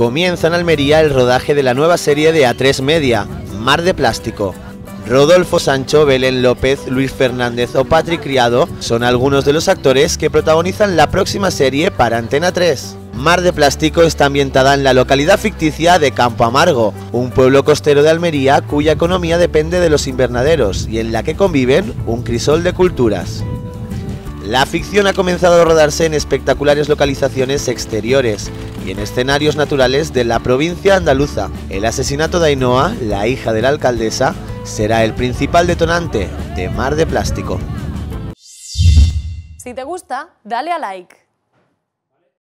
comienza en Almería el rodaje de la nueva serie de A3 Media, Mar de Plástico. Rodolfo Sancho, Belén López, Luis Fernández o Patrick Criado son algunos de los actores que protagonizan la próxima serie para Antena 3. Mar de Plástico está ambientada en la localidad ficticia de Campo Amargo, un pueblo costero de Almería cuya economía depende de los invernaderos y en la que conviven un crisol de culturas. La ficción ha comenzado a rodarse en espectaculares localizaciones exteriores y en escenarios naturales de la provincia andaluza. El asesinato de Ainoa, la hija de la alcaldesa, será el principal detonante de Mar de Plástico. Si te gusta, dale a like.